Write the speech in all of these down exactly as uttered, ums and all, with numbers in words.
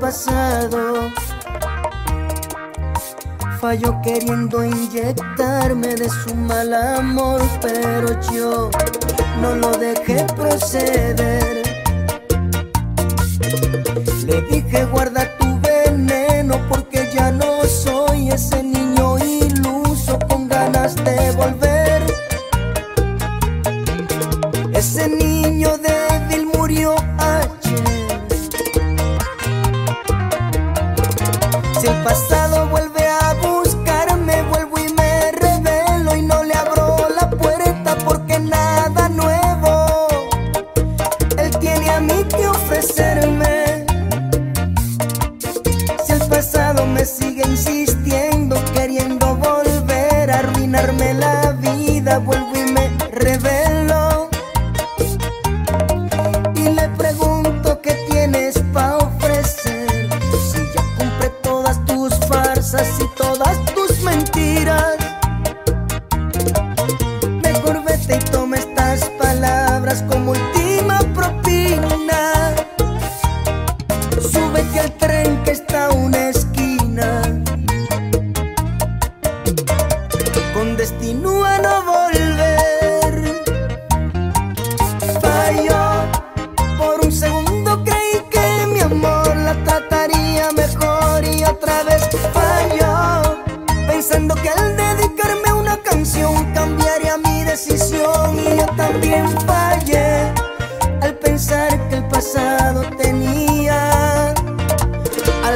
pasado. Falló queriendo inyectarme de su mal amor, pero yo no lo dejé proceder. Le dije: guarda tu veneno, porque ya no soy ese niño iluso con ganas de volver. Ese niño débil murió ayer. Si el pasado vuelve la vida, vuelvo y me revelo y le pregunto: ¿qué tienes pa' ofrecer? Si ya compré todas tus farsas y todas tus mentiras, mejor vete y toma estas palabras como última propina. Súbete al tren que está a una esquina, con destino a no volver. Falló, por un segundo creí que mi amor la trataría mejor, y otra vez falló, pensando que al dedicarme una canción cambiaría mi decisión. Y yo también fallé al pensar que el pasado tenía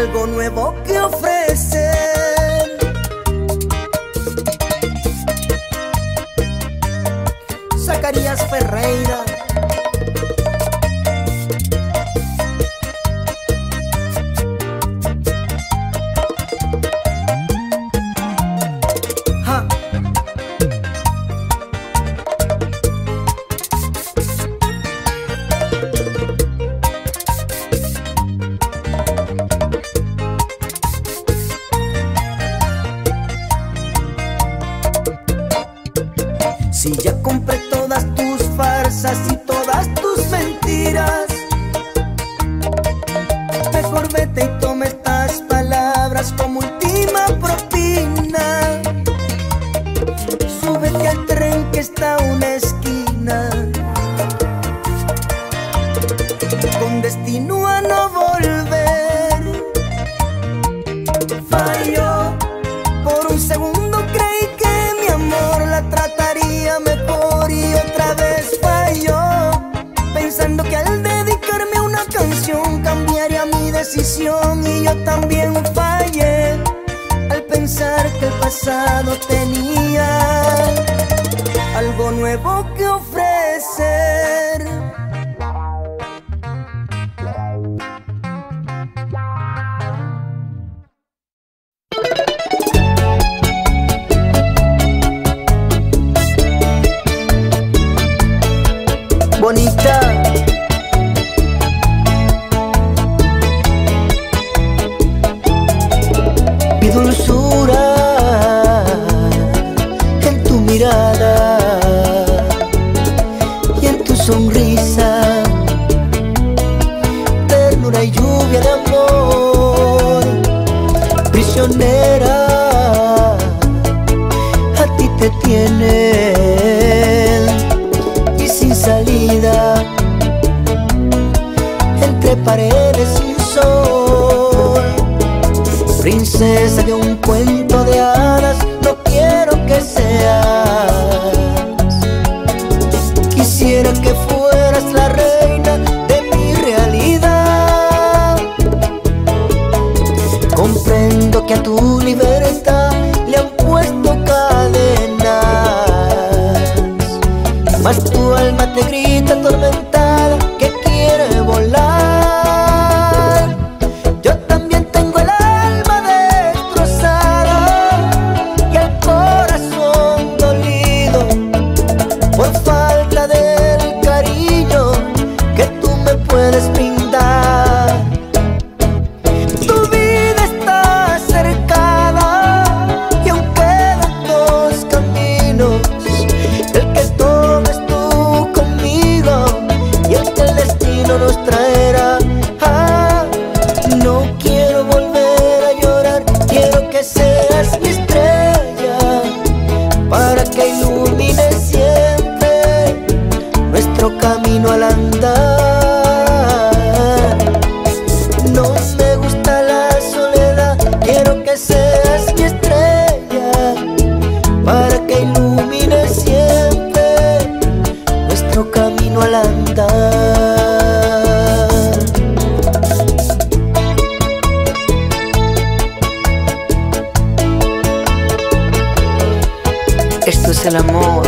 algo nuevo que ofrecer. Zacarías Ferreira. Ja. Si ya compré todas tus farsas y todas tus mentiras, mejor vete y toma estas palabras como última propina. Súbete al tren que está a una esquina, con destino a no volver. Falló, por un segundo creí que mi amor la trataría mejor, y otra vez falló, pensando que al dedicarme a una canción cambiaría mi decisión. Y yo también fallé al pensar que el pasado tenía algo nuevo que ofrecer. Bonita, mi dulzura, en tu mirada y en tu sonrisa, ternura y lluvia de amor, prisionera, a ti te tiene salida, entre paredes sin sol, princesa de un cuento de hadas, no quiero que seas, quisiera que fueras la reina de mi realidad. Comprendo que a tu libertad le han puesto cadenas, mas tu alma te grita atormentada que quiere volar. Yo también tengo el alma destrozada es el amor.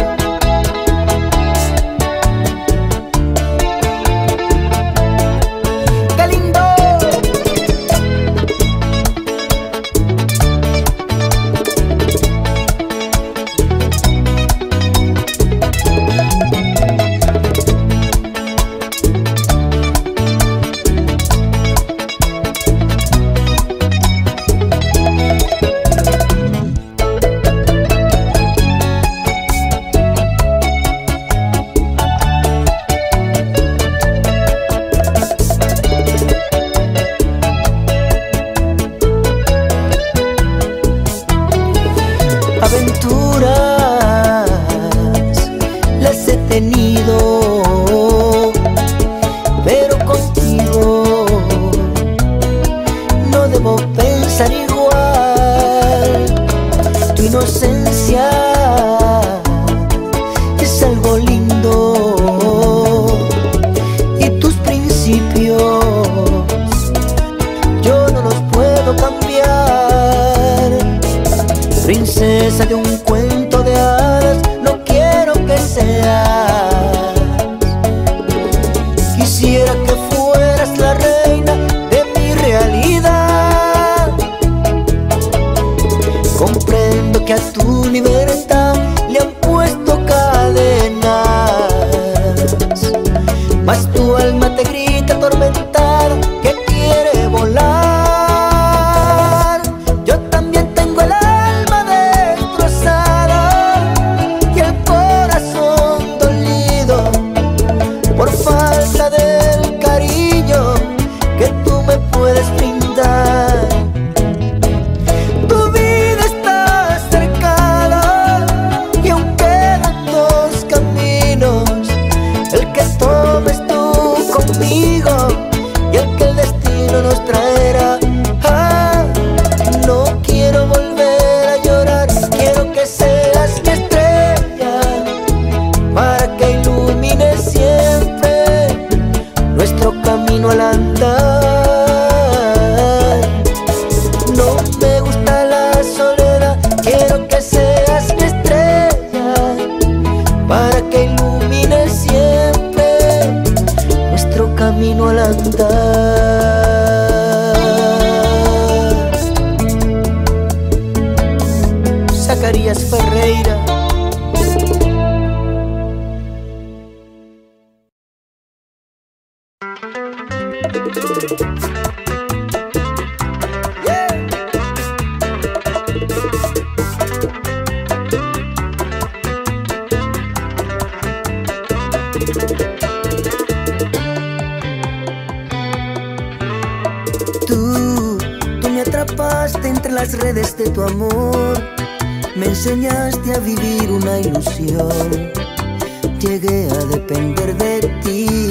¡Qué lindo! Aventuras las he tenido, pero contigo no debo pensar igual. Tu inocencia es algo lindo y tus principios yo no los puedo cambiar. Princesa de un cuento de hadas, no quiero que seas. Quisiera que fueras la reina de mi realidad. Comprendo que a tu libertad le han puesto cadenas, mas tu alma te grita atormentada que quiere volar. Al andar, no me gusta la soledad. Quiero que seas mi estrella para que ilumine siempre nuestro camino al andar. Zacarías Ferreira. Tú, tú me atrapaste entre las redes de tu amor. Me enseñaste a vivir una ilusión. Llegué a depender de ti.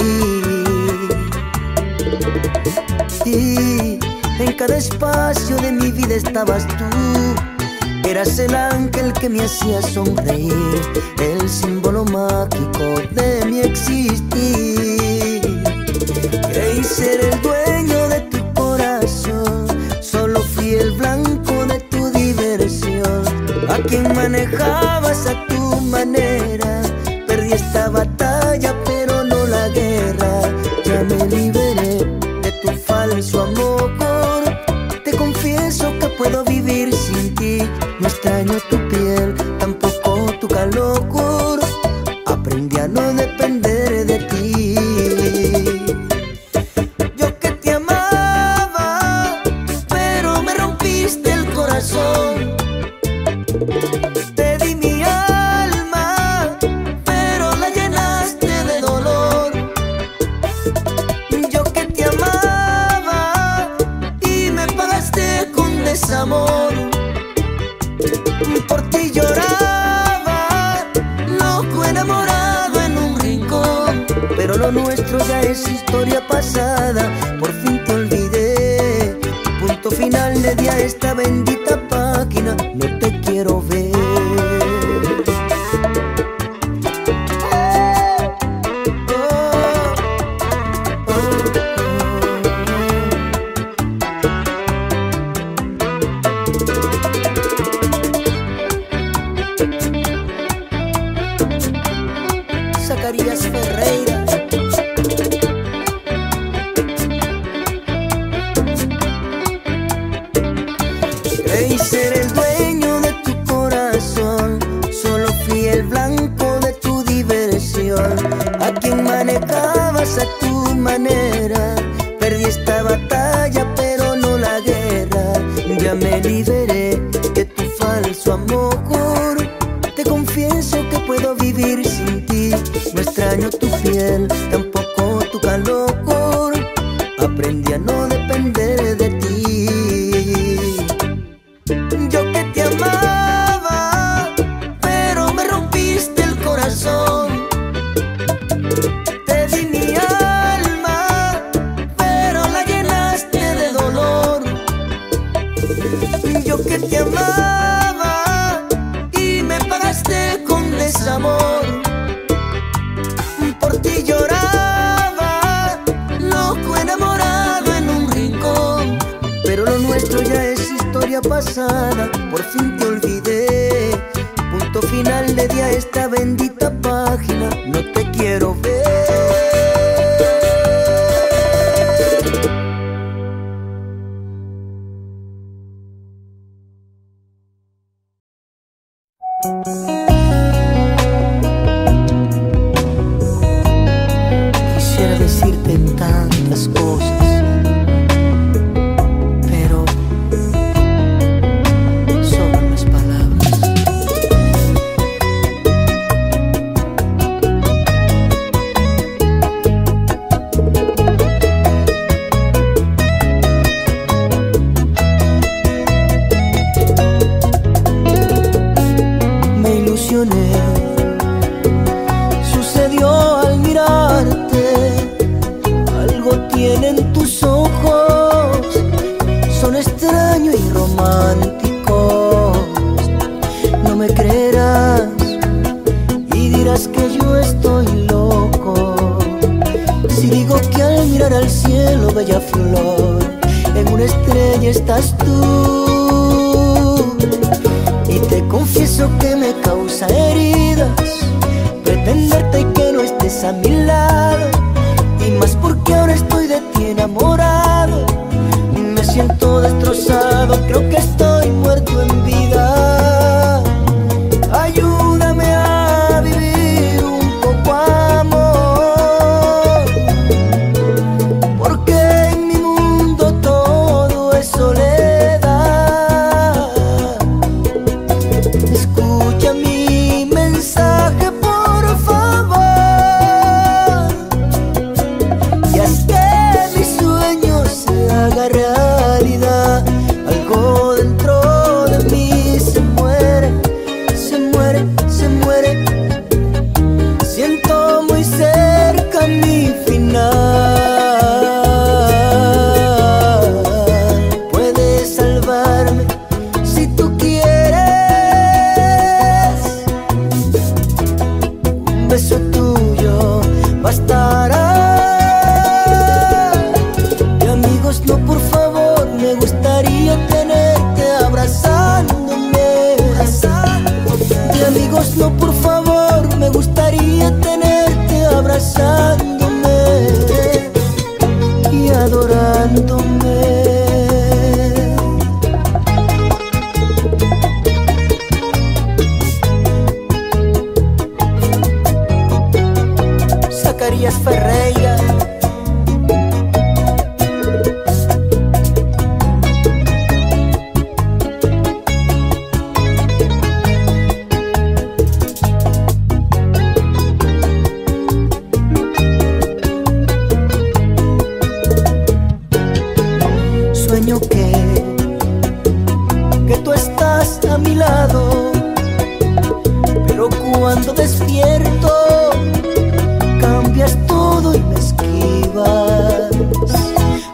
Y en cada espacio de mi vida estabas tú. Eras el ángel que me hacía sonreír, el símbolo mágico de mi existir. Creí ser el dueño de tu corazón, solo fui el blanco de tu diversión. A quien manejabas a tu manera, perdí esta batalla pero no la guerra. Ya me liberé de tu falso amor, te confieso que puedo vivir sin ti. No extraño tu piel, tampoco tu calor. Aprendí a no depender de ti. Yo que te amaba, pero me rompiste el corazón. Te di mi alma, pero la llenaste de dolor. Yo que te amaba y me pagaste con desamor. Por ti lloraba, loco enamorado en un rincón. Pero lo nuestro ya es historia pasada, por fin te olvidé. Punto final le di a esta bendita página, no te quiero ver. y ser el dueño de tu corazón. Solo fui el blanco de tu diversión. A quien manejabas a tu manera. Perdí esta batalla pero no la guerra. Ya me liberé de tu falso amor. Te confieso que puedo vivir sin ti. No extraño tu piel, tampoco tu calor. Aprendí a no depender de ti. Yo que te amaba, pero me rompiste el corazón. Te di mi alma, pero la llenaste de dolor. Yo que te amaba y me pagaste con desamor. Por ti lloraba, loco enamorado en un rincón. Pero lo nuestro ya es historia pasada, por fin te olvidé. Punto final le di a esta bendita página. No te quiero ver. Quisiera decirte en tantas cosas. Sucedió al mirarte, algo tienen tus ojos, son extraños y románticos. No me creerás y dirás que yo estoy loco si digo que al mirar al cielo, bella flor, en una estrella estás tú. Y te confieso que me causa heridas pretenderte y que no estés a mi lado. Y más porque ahora estoy de ti enamorado. Me siento destrozado, creo que estoy muerto en vida. Ayúdame a vivir un poco, amor, porque en mi mundo todo es soledad. Escucha mi mensaje, por favor, y haz que mis sueños se hagan realidad. Algo dentro de mí se muere, se muere, se muere. Siento muy cerca mi final. Puedes salvarme si tú quieres. Un beso tuyo bastará. Y amigos, no, por favor, me gustaría tenerte abrazándome. Y amigos, no, por favor, me gustaría tenerte abrazándome y adorándome. Zacarías Ferreira. Sueño que, que tú estás a mi lado, pero cuando despierto cambias todo y me esquivas,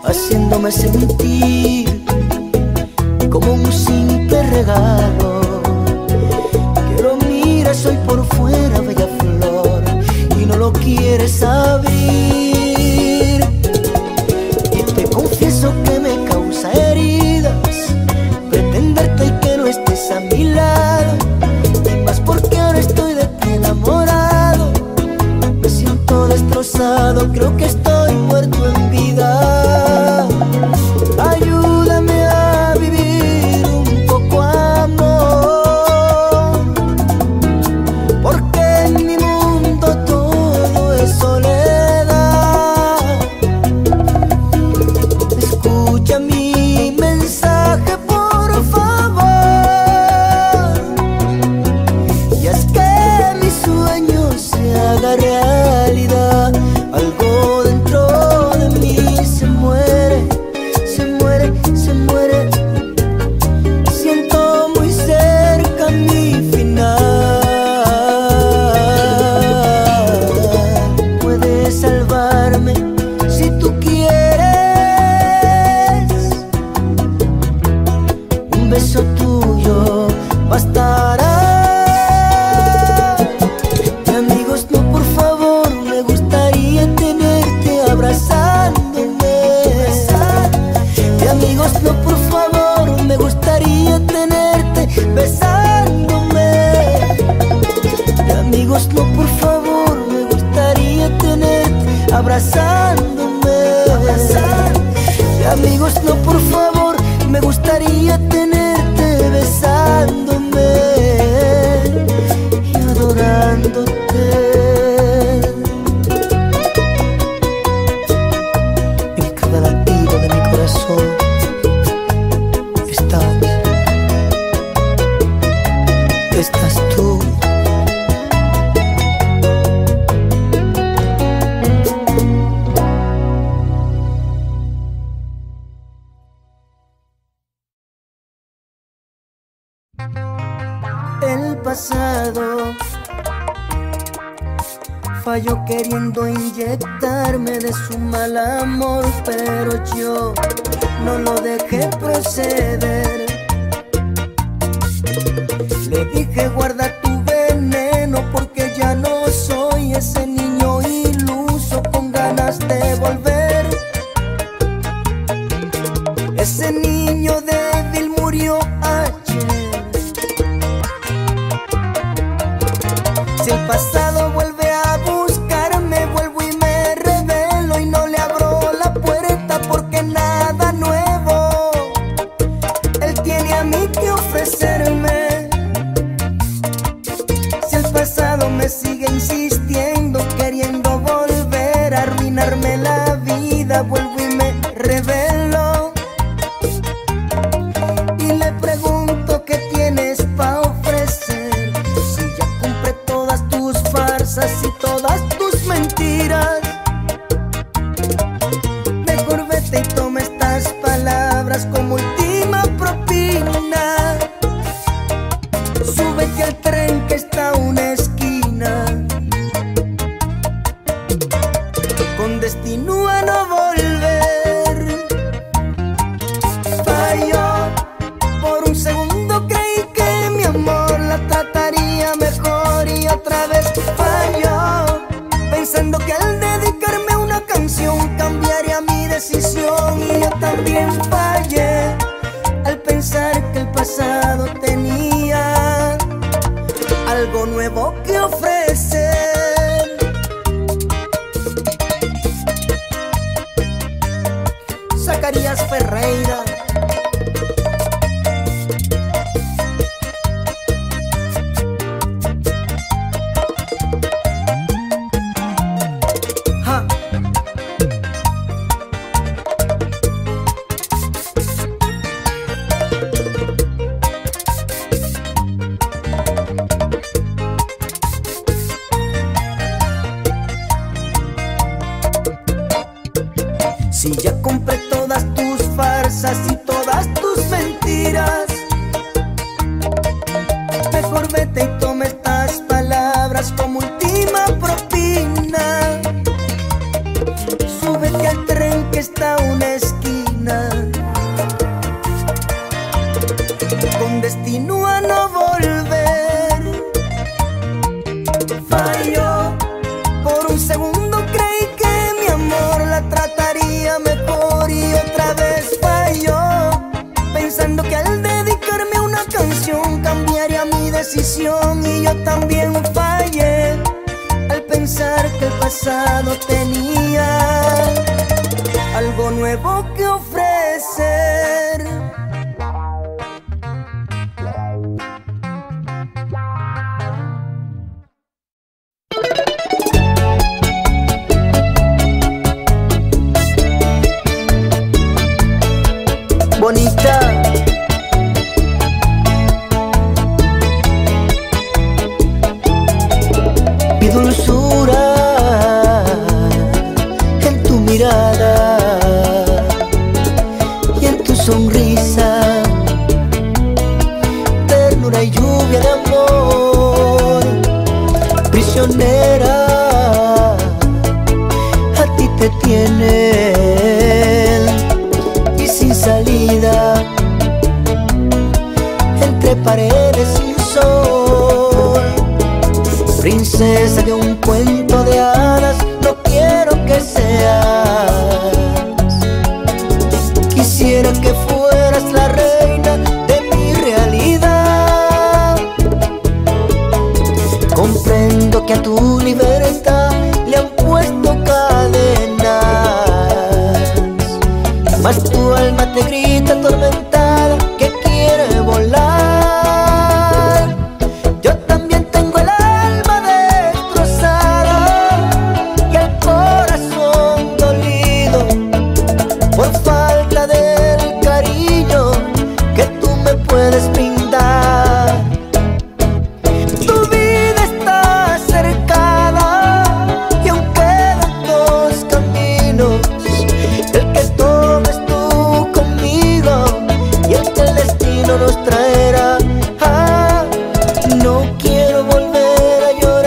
haciéndome sentir como un simple regalo. Que lo miras hoy por fuera, bella flor, y no lo quieres abrir. Y te confieso que me causa heridas pretenderte y que no estés a mi lado. Y más porque ahora estoy de ti enamorado. Me siento destrozado, creo que estoy muerto en vida. beso tuyo bastará. De amigos no, por favor, me gustaría tenerte abrazándome. De amigos no, por favor, me gustaría tenerte besándome. De amigos no, por favor, me gustaría tenerte abrazándome. De amigos no, por favor, me gustaría tenerte besándome y adorándote. En cada latido de mi corazón estás, estás tú. Pasado falló queriendo inyectarme de su mal amor, pero yo no lo dejé proceder. Le dije: guarda tu veneno, porque ya no soy ese niño iluso con ganas de volver. Ese niño débil murió ayer. Si el pasado vuelve a buscarme, vuelvo y me revelo y no le abro la puerta, porque nada nuevo él tiene a mí que ofrecerme. Si el pasado me sigue insistiendo, queriendo volver a arruinarme la vida, vuelvo y me revelo y le pregunto: ¿qué tienes pa' ofrecer? Así todas tus mentiras, mejor vete y toma estas palabras como última propina. Súbete al tren que está a una esquina, con destino a no volver. Falló, por un segundo creí que mi amor la trataría mejor y otra vez falló, pensando que al dedicarme a una canción cambiaría mi decisión. Y yo también fallé al pensar que el pasado tenía algo nuevo que ofrecer. Zacarías Ferreira. Si ya compré todas tus farsas y todas tus mentiras, mejor vete y toma estas palabras como última propina. Súbete al tren que está a una esquina, con destino a no volver. Falló, por un segundo creí que mi amor la trató mejor y otra vez falló, pensando que al dedicarme a una canción cambiaría mi decisión. Y yo también fallé al pensar que el pasado tenía algo nuevo que ofrecer. Bonita, mi dulzura en tu mirada y en tu sonrisa, ternura y lluvia de amor, prisionera a ti te tiene. Salida Quisiera que fueras la reina de mi realidad. Comprendo que a tu libertad le han puesto cadenas, mas tu alma te grita atormentada que quiere volar. Yo también tengo el alma destrozada y el corazón dolido por falta del cariño que tú me puedes brindar. Tu vida está cercada y aún quedan dos caminos, el que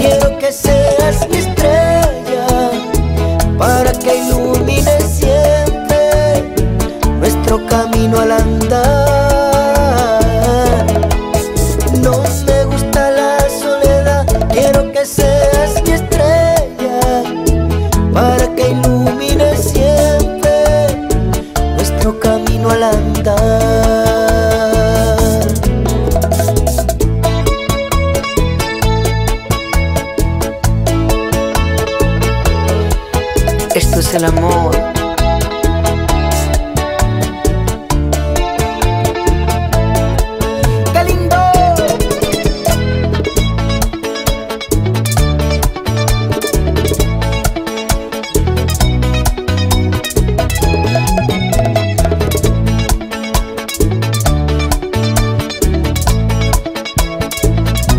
tomes tú conmigo y el que el destino nos traerá. Ah, no quiero volver a llorar, quiero que seas mi estrella para que ilumines siempre nuestro camino al andar. No me gusta la soledad, quiero que seas mi estrella para que ilumines siempre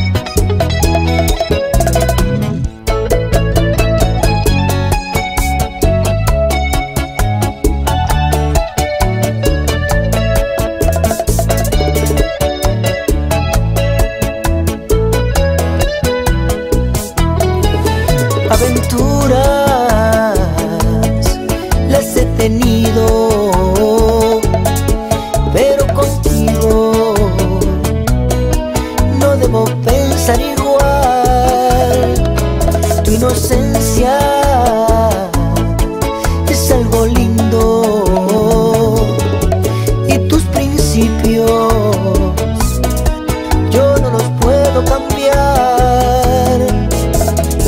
nuestro camino al andar. Esto es el amor. ¡Qué lindo! Aventuras las he tenido, pero contigo no debo pensar igual. Tu inocencia es algo lindo y tus principios yo no los puedo cambiar.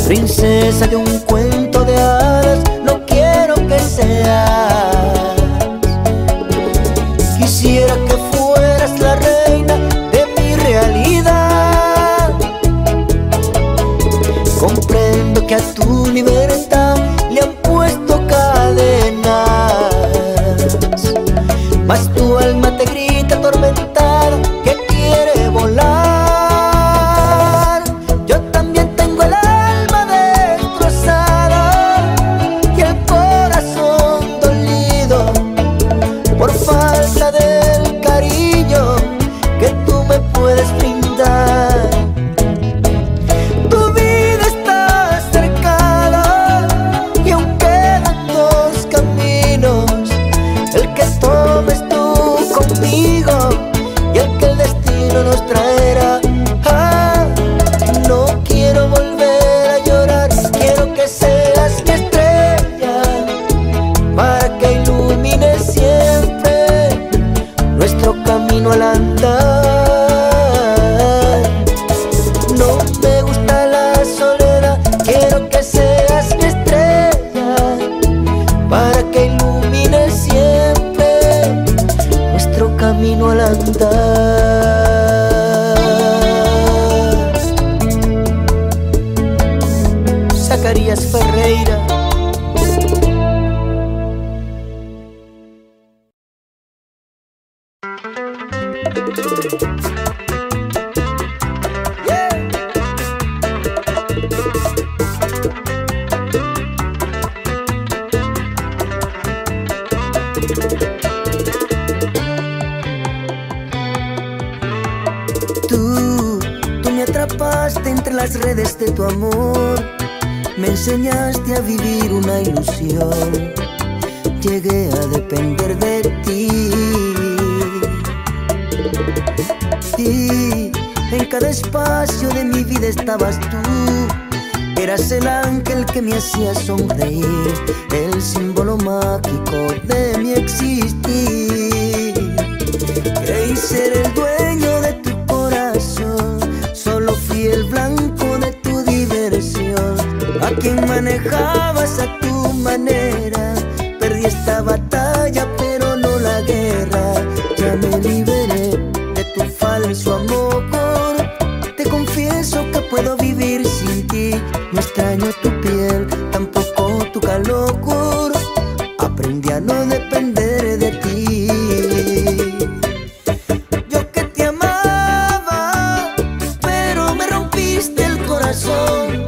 Princesa de un cuento de hadas, no quiero que seas. Quisiera que fueras la reina de mi realidad. Comprendo que a tu libertad le han puesto cadenas, mas tu alma te grita atormentada que quiere volar. Al andar, no me gusta la soledad, quiero que seas mi estrella para que ilumine siempre nuestro camino al andar. Zacarías Ferreira. Tú, tú me atrapaste entre las redes de tu amor, me enseñaste a vivir una ilusión, llegué a depender de ti. Y en cada espacio de mi vida estabas tú, eras el ángel que me hacía sonreír, el símbolo mágico de mi acabas a tu manera. Perdí esta batalla pero no la guerra. Ya me liberé de tu falso amor. Te confieso que puedo vivir sin ti. No extraño tu piel, tampoco tu calor. Aprendí a no depender de ti. Yo que te amaba, pero me rompiste el corazón.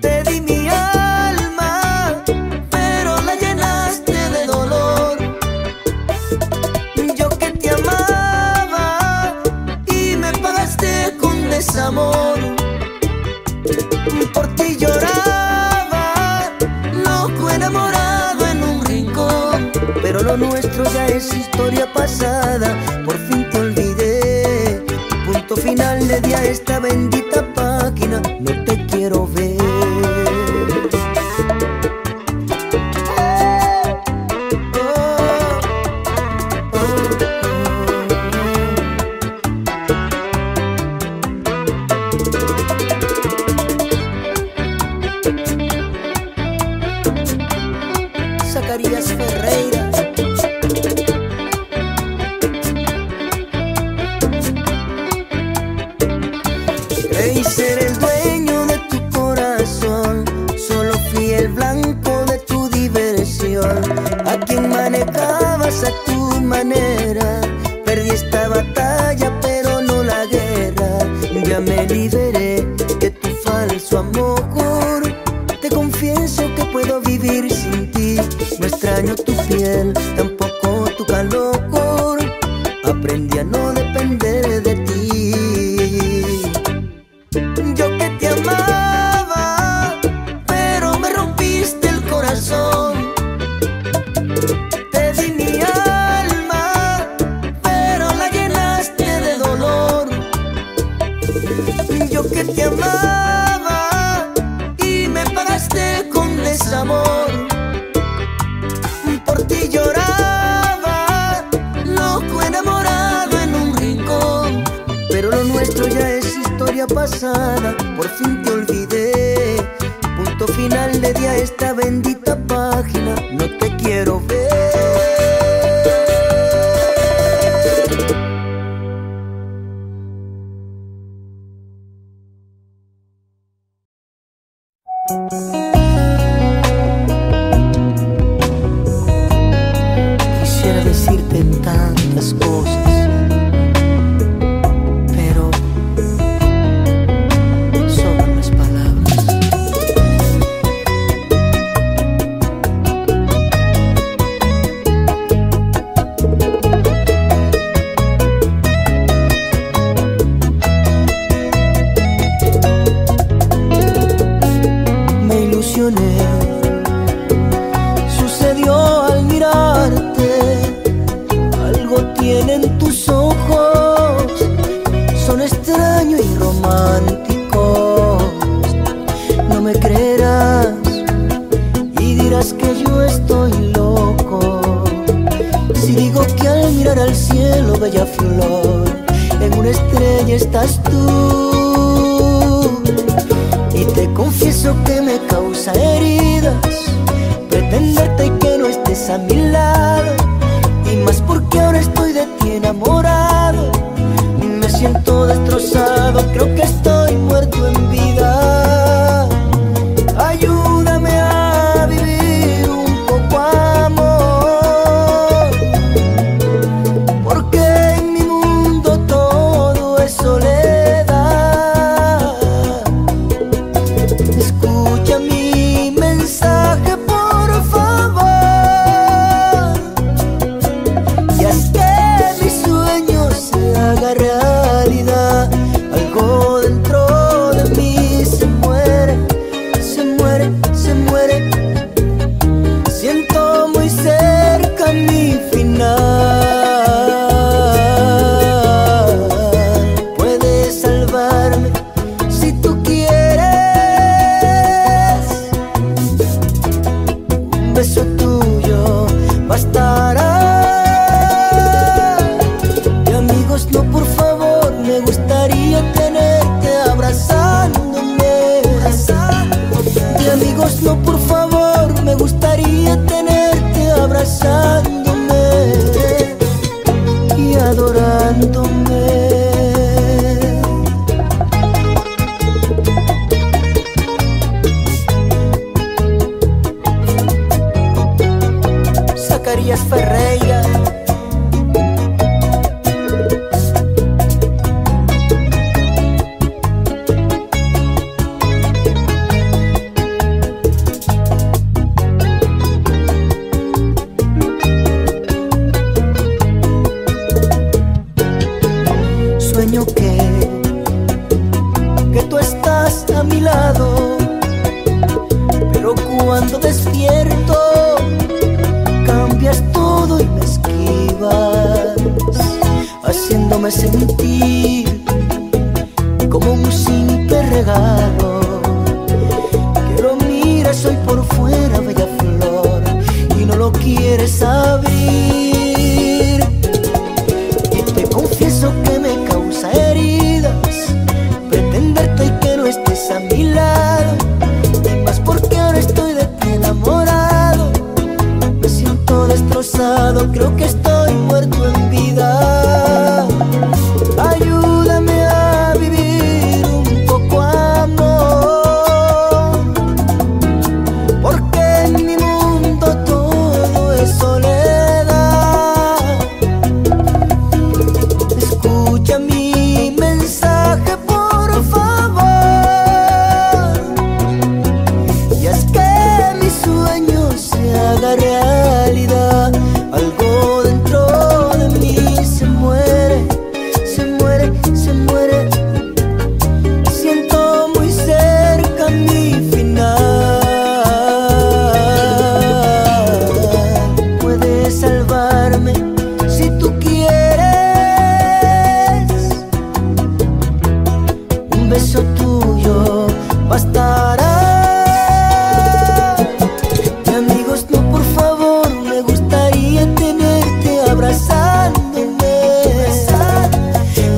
Te di mi alma, pero la llenaste de dolor. Yo que te amaba y me pagaste con desamor. Por ti lloraba, loco enamorado en un rincón. Pero lo nuestro ya es historia pasada. Por fin te olvidé, punto final le di a esta bendita página. No te quiero ver. Zacarías Ferreira. Creí ser el dueño de tu corazón, solo fui el blanco de tu diversión. A quien manejabas a tu manera. Perdí esta batalla pero no la guerra. Ya me liberé de tu falso amor. Te confieso que puedo vivir sin ti. No extraño tu piel, tampoco tu calor. Aprendí a no depender de ti. Yo que te amaba, pero me rompiste el corazón. Te di mi alma, pero la llenaste de dolor. Yo que te amaba y me pagaste con desamor. Por ti lloraba, loco enamorado en un rincón. Pero lo nuestro ya es historia pasada. Por fin te olvidé, punto final le di a esta bendita página. No te quiero ver. Sucedió al mirarte, algo tienen tus ojos, son extraños y románticos. No me creerás y dirás que yo estoy loco si digo que al mirar al cielo, bella flor, en una estrella estás tú. Y te confieso que me causa heridas pretenderte y que no estés a mi lado. Y más porque ahora estoy de ti enamorado. Me siento destrozado, creo que estoy muerto en vida. Ayúdame a vivir un poco amor, porque en mi mundo todo es soledad. Escucha mi mensaje, por favor, y haz que mi sueño se haga realidad. Algo de besándome y adorándome. Zacarías Ferreira, sueño que, que tú estás a mi lado, pero cuando despierto cambias todo y me esquivas, haciéndome sentir como un simple regalo. Que lo miras hoy por fuera, bella flor, y no lo quieres abrir. Y te confieso que me causa heridas pretenderte y que no estés a mi lado, y más porque ahora estoy de ti enamorado. Me siento destrozado, creo que estoy muerto en vida. Ayúdame a vivir un poco, amor, porque en mi mundo todo es soledad. Escucha mi realidad, algo dentro de mí se muere, se muere, se muere. Siento muy cerca mi final. Puedes salvarme si tú quieres. Un beso tuyo bastará. No, por favor, me gustaría tenerte besándome.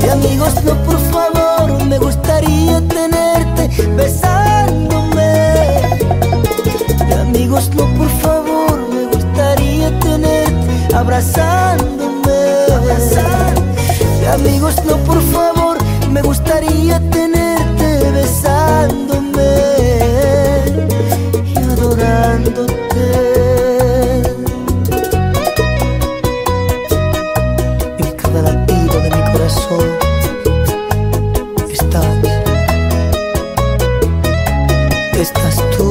De amigos, no, por favor, me gustaría tenerte abrazándome. De amigos, no, por favor, me gustaría tenerte besándome y adorándote. En cada latido de mi corazón estás tú.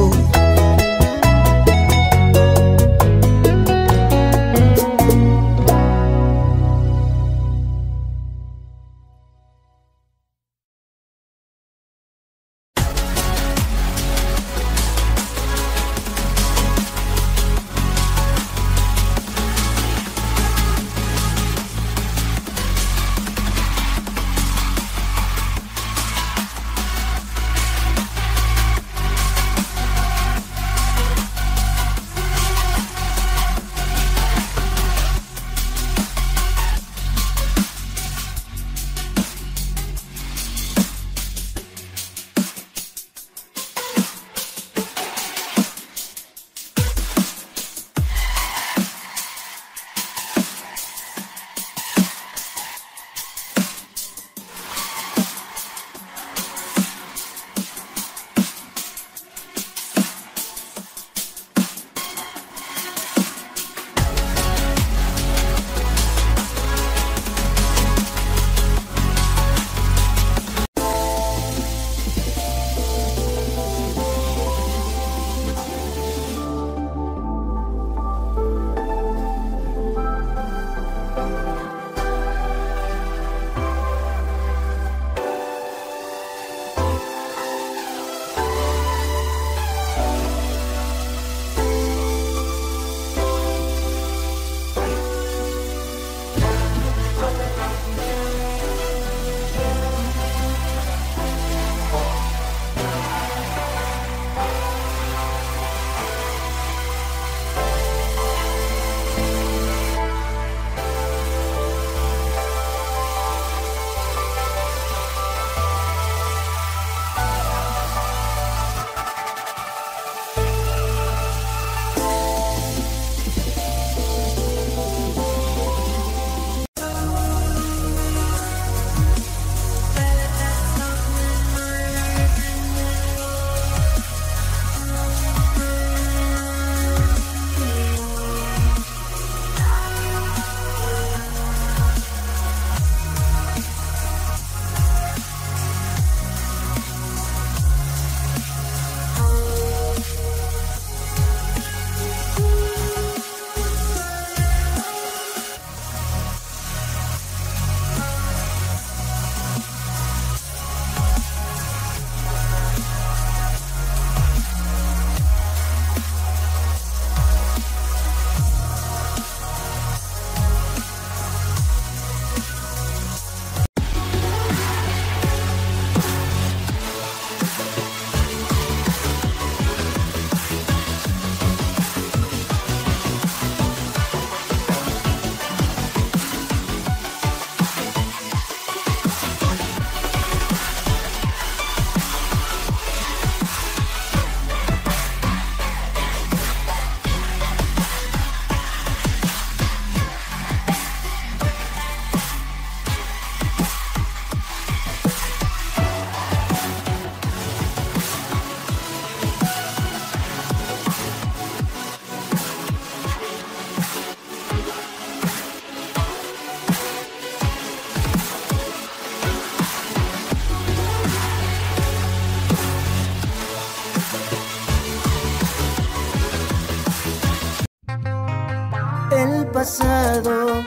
el pasado.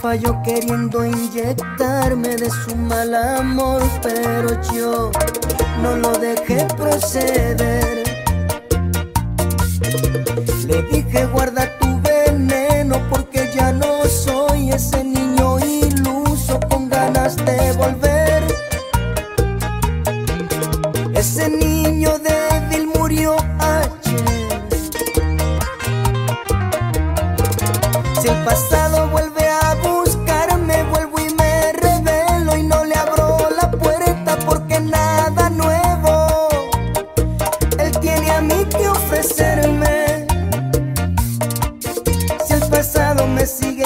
Falló queriendo inyectarme de su mal amor, pero yo no lo dejé proceder. Le dije guarda tu veneno porque ya no soy ese niño iluso con ganas de volver. Ese niño débil murió ayer. Si el pasado vuelve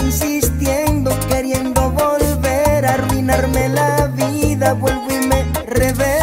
insistiendo, queriendo volver a arruinarme la vida, vuelvo y me revelo.